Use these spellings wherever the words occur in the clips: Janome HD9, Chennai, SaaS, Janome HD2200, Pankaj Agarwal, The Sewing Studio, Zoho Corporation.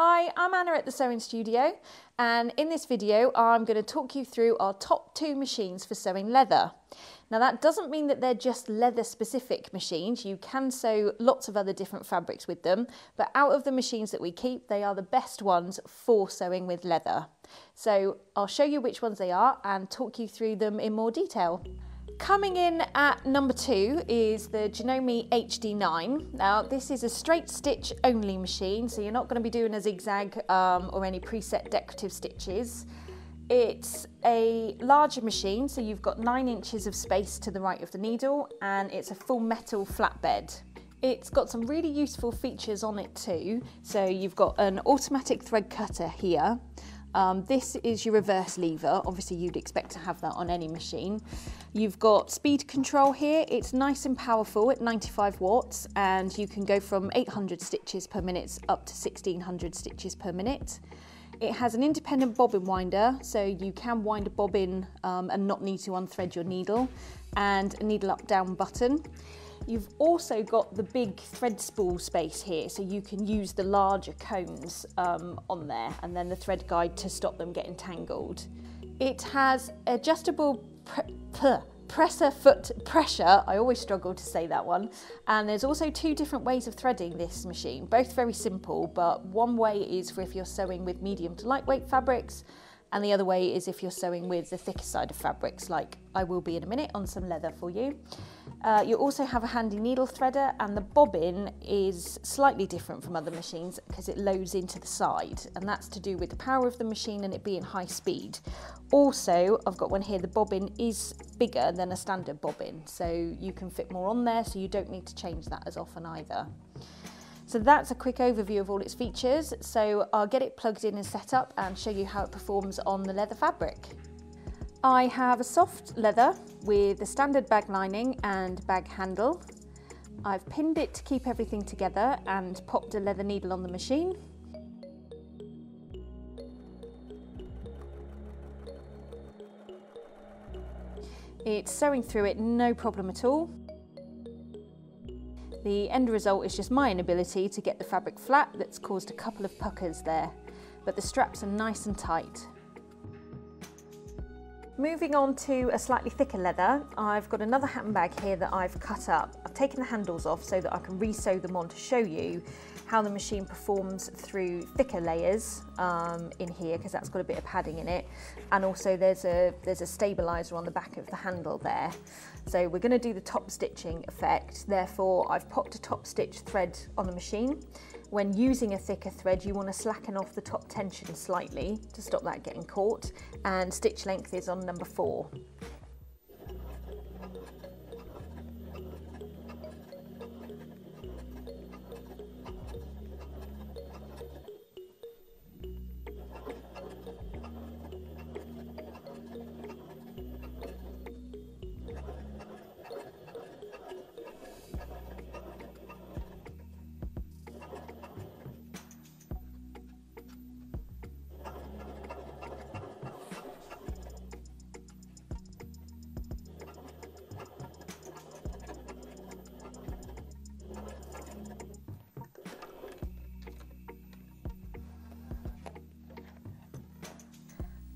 Hi, I'm Anna at The Sewing Studio, and in this video I'm going to talk you through our top two machines for sewing leather. Now that doesn't mean that they're just leather specific machines, you can sew lots of other different fabrics with them, but out of the machines that we keep, they are the best ones for sewing with leather. So I'll show you which ones they are and talk you through them in more detail. Coming in at number two is the Janome HD9. Now this is a straight stitch only machine, so you're not going to be doing a zigzag or any preset decorative stitches. It's a larger machine, so you've got 9 inches of space to the right of the needle, and it's a full metal flatbed. It's got some really useful features on it too. So you've got an automatic thread cutter here. This is your reverse lever, obviously you'd expect to have that on any machine. You've got speed control here, it's nice and powerful at 95 watts and you can go from 800 stitches per minute up to 1600 stitches per minute. It has an independent bobbin winder, so you can wind a bobbin and not need to unthread your needle, and a needle up down button. You've also got the big thread spool space here, so you can use the larger combs on there, and then the thread guide to stop them getting tangled. It has adjustable pressure, I always struggle to say that one, and there's also two different ways of threading this machine, both very simple, but one way is for if you're sewing with medium to lightweight fabrics, and the other way is if you're sewing with the thicker side of fabrics, like I will be in a minute on some leather for you. You also have a handy needle threader, and the bobbin is slightly different from other machines because it loads into the side, and that's to do with the power of the machine and it being high speed. Also, I've got one here, the bobbin is bigger than a standard bobbin, so you can fit more on there, so you don't need to change that as often either. So that's a quick overview of all its features, so I'll get it plugged in and set up and show you how it performs on the leather fabric. I have a soft leather with a standard bag lining and bag handle. I've pinned it to keep everything together and popped a leather needle on the machine. It's sewing through it no problem at all. The end result is just my inability to get the fabric flat that's caused a couple of puckers there, but the straps are nice and tight. Moving on to a slightly thicker leather, I've got another handbag here that I've cut up. I've taken the handles off so that I can re-sew them on to show you how the machine performs through thicker layers in here, because that's got a bit of padding in it, and also there's a stabilizer on the back of the handle there. So we're going to do the top stitching effect, therefore I've popped a top stitch thread on the machine. When using a thicker thread, you want to slacken off the top tension slightly to stop that getting caught, and stitch length is on number 4.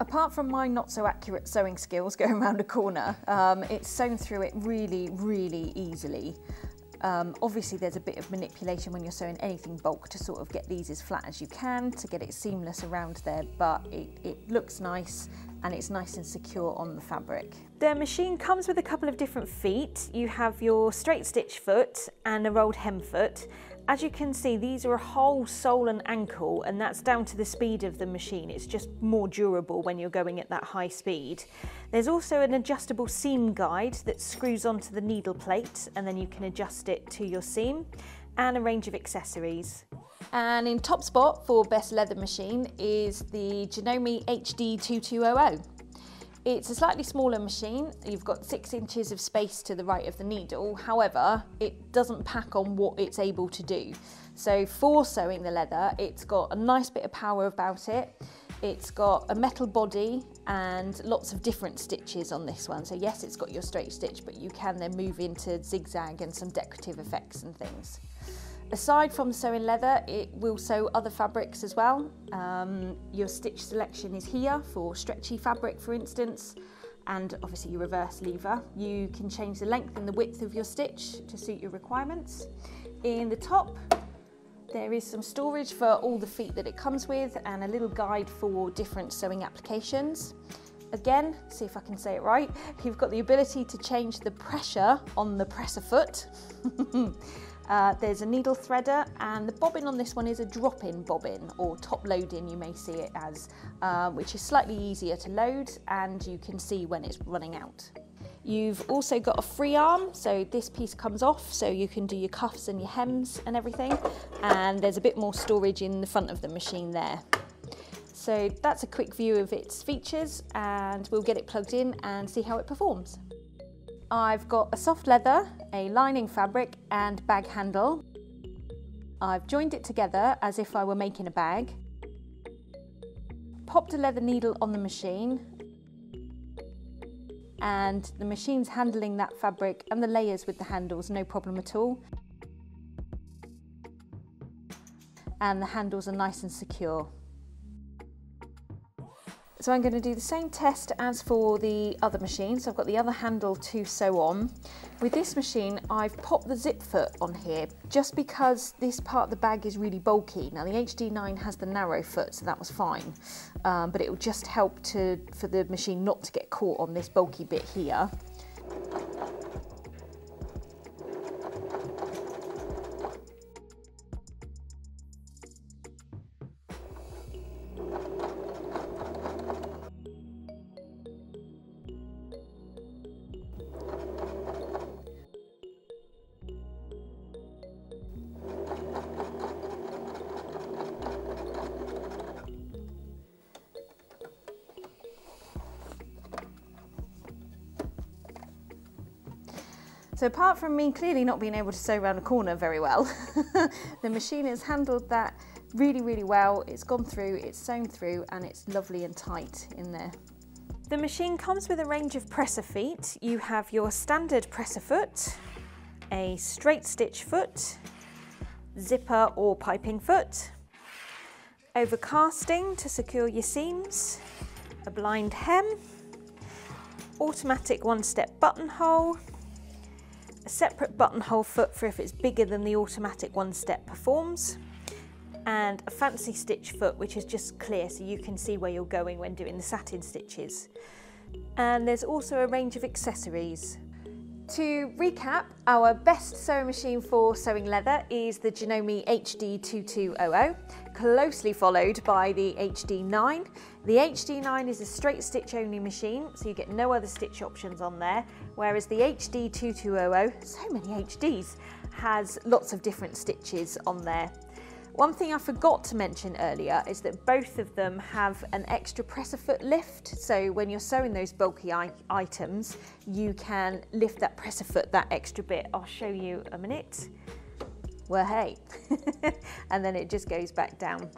Apart from my not so accurate sewing skills going around a corner, it's sewn through it really, really easily. Obviously there's a bit of manipulation when you're sewing anything bulk to sort of get these as flat as you can to get it seamless around there, but it looks nice and it's nice and secure on the fabric. The machine comes with a couple of different feet. You have your straight stitch foot and a rolled hem foot. As you can see, these are a whole sole and ankle, and that's down to the speed of the machine. It's just more durable when you're going at that high speed. There's also an adjustable seam guide that screws onto the needle plate, and then you can adjust it to your seam, and a range of accessories. And in top spot for best leather machine is the Janome HD2200. It's a slightly smaller machine, you've got 6 inches of space to the right of the needle, however it doesn't pack on what it's able to do. So for sewing the leather, it's got a nice bit of power about it, it's got a metal body and lots of different stitches on this one. So yes, it's got your straight stitch, but you can then move into zigzag and some decorative effects and things. Aside from sewing leather, it will sew other fabrics as well. Your stitch selection is here for stretchy fabric, for instance, and obviously your reverse lever. You can change the length and the width of your stitch to suit your requirements. In the top, there is some storage for all the feet that it comes with and a little guide for different sewing applications. Again, see if I can say it right, you've got the ability to change the pressure on the presser foot. There's a needle threader, and the bobbin on this one is a drop-in bobbin, or top loading you may see it as, which is slightly easier to load and you can see when it's running out. You've also got a free arm, so this piece comes off, so you can do your cuffs and your hems and everything, and there's a bit more storage in the front of the machine there. So that's a quick view of its features, and we'll get it plugged in and see how it performs. I've got a soft leather, a lining fabric and bag handle. I've joined it together as if I were making a bag. Popped a leather needle on the machine, and the machine's handling that fabric and the layers with the handles, no problem at all. And the handles are nice and secure. So I'm going to do the same test as for the other machine. So I've got the other handle to sew on. With this machine, I've popped the zip foot on here just because this part of the bag is really bulky. Now the HD9 has the narrow foot, so that was fine. But it will just help for the machine not to get caught on this bulky bit here. So apart from me clearly not being able to sew around a corner very well, the machine has handled that really, really well. It's gone through, it's sewn through, and it's lovely and tight in there. The machine comes with a range of presser feet. You have your standard presser foot, a straight stitch foot, zipper or piping foot, overcasting to secure your seams, a blind hem, automatic one-step buttonhole, a separate buttonhole foot for if it's bigger than the automatic one step performs, and a fancy stitch foot which is just clear so you can see where you're going when doing the satin stitches. And there's also a range of accessories. To recap, our best sewing machine for sewing leather is the Janome HD2200, closely followed by the HD9. The HD9 is a straight stitch only machine, so you get no other stitch options on there, whereas the HD2200, so many HDs, has lots of different stitches on there. One thing I forgot to mention earlier is that both of them have an extra presser foot lift, so when you're sewing those bulky items, you can lift that presser foot that extra bit. I'll show you a minute. Well, hey, and then it just goes back down.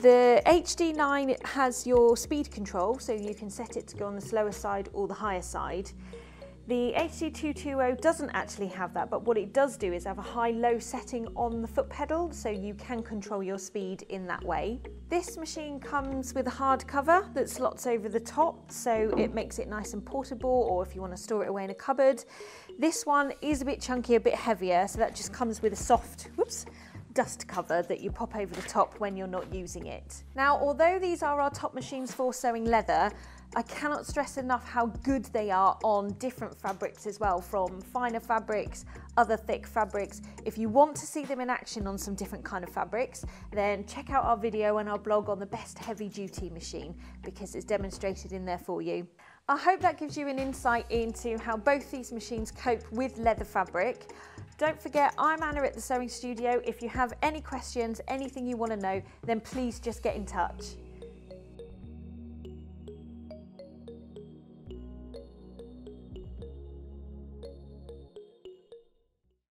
The HD9 has your speed control, so you can set it to go on the slower side or the higher side. The HD2200 doesn't actually have that, but what it does do is have a high-low setting on the foot pedal, so you can control your speed in that way. This machine comes with a hard cover that slots over the top, so it makes it nice and portable, or if you want to store it away in a cupboard. This one is a bit chunky, a bit heavier, so that just comes with a soft, whoops, dust cover that you pop over the top when you're not using it. Now, although these are our top machines for sewing leather, I cannot stress enough how good they are on different fabrics as well, from finer fabrics, other thick fabrics. If you want to see them in action on some different kind of fabrics, then check out our video and our blog on the best heavy duty machine, because it's demonstrated in there for you. I hope that gives you an insight into how both these machines cope with leather fabric. Don't forget, I'm Anna at The Sewing Studio. If you have any questions, anything you want to know, then please just get in touch.